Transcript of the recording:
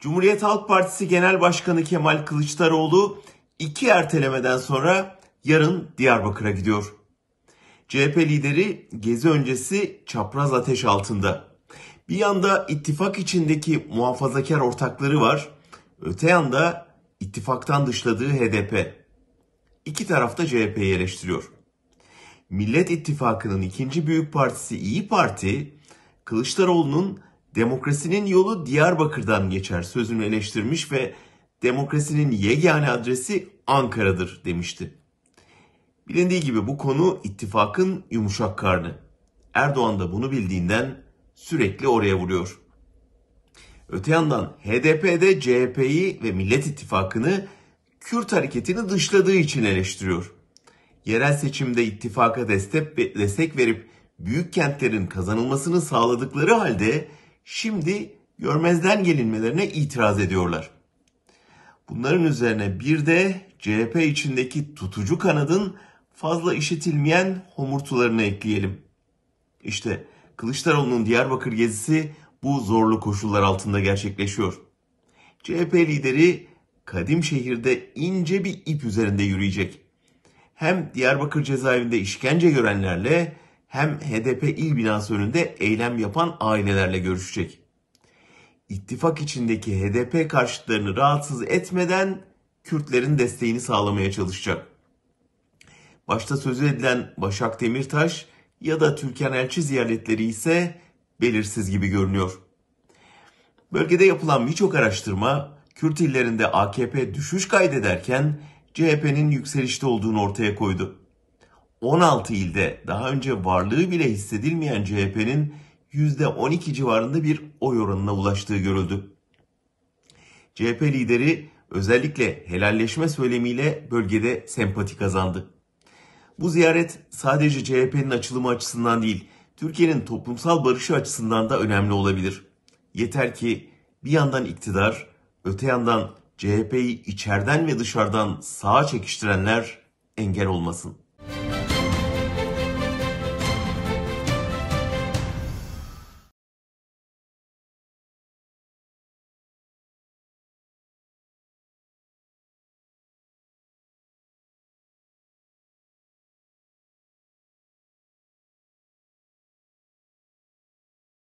Cumhuriyet Halk Partisi Genel Başkanı Kemal Kılıçdaroğlu 2 ertelemeden sonra yarın Diyarbakır'a gidiyor. CHP lideri gezi öncesi çapraz ateş altında. Bir yanda ittifak içindeki muhafazakar ortakları var, öte yanda ittifaktan dışladığı HDP. İki tarafta CHP'yi eleştiriyor. Millet İttifakı'nın ikinci büyük partisi İYİ Parti, Kılıçdaroğlu'nun "Demokrasinin yolu Diyarbakır'dan geçer" sözünü eleştirmiş ve "Demokrasinin yegane adresi Ankara'dır" demişti. Bilindiği gibi bu konu ittifakın yumuşak karnı. Erdoğan da bunu bildiğinden sürekli oraya vuruyor. Öte yandan HDP'de CHP'yi ve Millet İttifakı'nı Kürt hareketini dışladığı için eleştiriyor. Yerel seçimde ittifaka destek verip büyük kentlerin kazanılmasını sağladıkları halde şimdi görmezden gelinmelerine itiraz ediyorlar. Bunların üzerine bir de CHP içindeki tutucu kanadın fazla işitilmeyen homurtularını ekleyelim. İşte Kılıçdaroğlu'nun Diyarbakır gezisi bu zorlu koşullar altında gerçekleşiyor. CHP lideri Kadimşehir'de ince bir ip üzerinde yürüyecek. Hem Diyarbakır cezaevinde işkence görenlerle hem HDP il binası önünde eylem yapan ailelerle görüşecek. İttifak içindeki HDP karşıtlarını rahatsız etmeden Kürtlerin desteğini sağlamaya çalışacak. Başta sözü edilen Başak Demirtaş ya da Türkan Elçi ziyaretleri ise belirsiz gibi görünüyor. Bölgede yapılan birçok araştırma Kürt illerinde AKP düşüş kaydederken CHP'nin yükselişte olduğunu ortaya koydu. 16 ilde daha önce varlığı bile hissedilmeyen CHP'nin %12 civarında bir oy oranına ulaştığı görüldü. CHP lideri özellikle helalleşme söylemiyle bölgede sempati kazandı. Bu ziyaret sadece CHP'nin açılımı açısından değil, Türkiye'nin toplumsal barışı açısından da önemli olabilir. Yeter ki bir yandan iktidar, öte yandan CHP'yi içeriden ve dışarıdan sağa çekiştirenler engel olmasın.